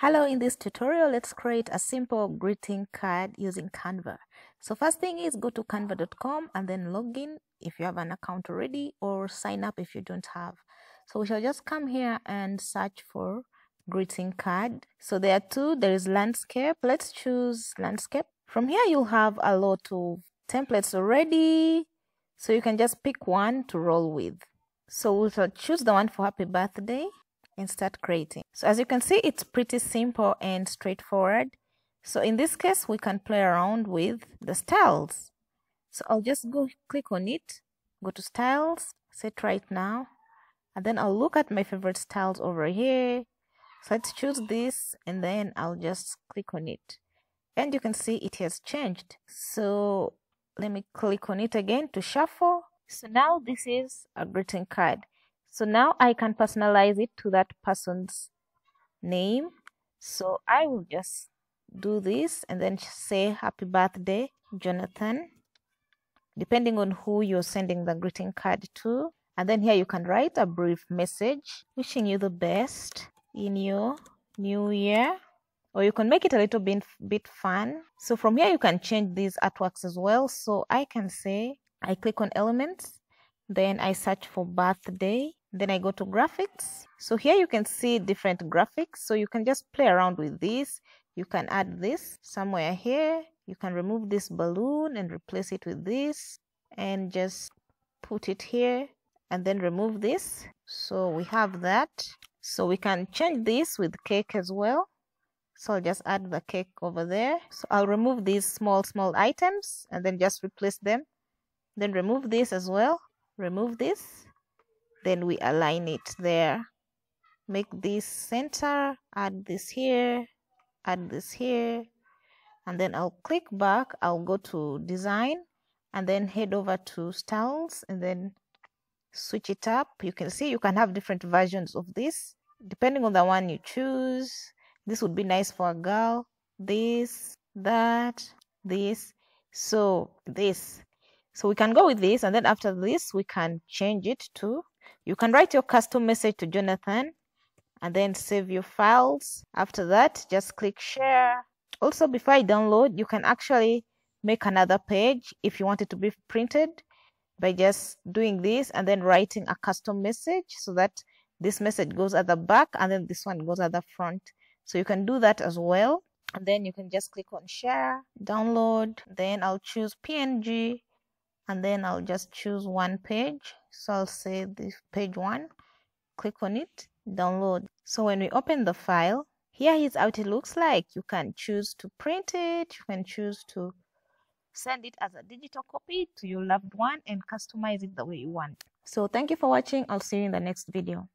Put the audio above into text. Hello, in this tutorial, let's create a simple greeting card using Canva. So first thing is go to canva.com and then log in if you have an account already, or sign up if you don't have. So we shall just come here and search for greeting card. So there are two, there is landscape. Let's choose landscape. From here, you'll have a lot of templates already. So you can just pick one to roll with. So we shall choose the one for happy birthday and start creating. So as you can see, it's pretty simple and straightforward. So in this case, we can play around with the styles. So I'll just click on it, go to styles, set right now, and then I'll look at my favorite styles over here. So let's choose this and then I'll just click on it. And you can see it has changed. So let me click on it again to shuffle. So now this is a greeting card. So now I can personalize it to that person's name. So I will just do this and then say happy birthday, Jonathan, depending on who you're sending the greeting card to. And then here you can write a brief message wishing you the best in your new year. Or you can make it a little bit fun. So from here you can change these artworks as well. So I can say, I click on elements, then I search for birthday. Then I go to graphics. So here you can see different graphics. So you can just play around with this. You can add this somewhere here. You can remove this balloon and replace it with this. And just put it here. And then remove this. So we have that. So we can change this with cake as well. So I'll just add the cake over there. So I'll remove these small items. And then just replace them. Then remove this as well. Remove this. Then we align it there, make this center, add this here, and then I'll click back, I'll go to design, and then head over to styles, and then switch it up. You can see you can have different versions of this, depending on the one you choose. This would be nice for a girl, this, that, this, so this. So we can go with this, and then after this, we can change it to. You can write your custom message to Jonathan and then save your files. After that, just click share. Also, before I download, you can actually make another page if you want it to be printed by just doing this and then writing a custom message so that this message goes at the back and then this one goes at the front. So you can do that as well. And then you can just click on share, download. Then I'll choose PNG. And then I'll just choose one page. So I'll say this page one, click on it, download. So when we open the file, here is how it looks like. You can choose to print it. You can choose to send it as a digital copy to your loved one and customize it the way you want. So thank you for watching. I'll see you in the next video.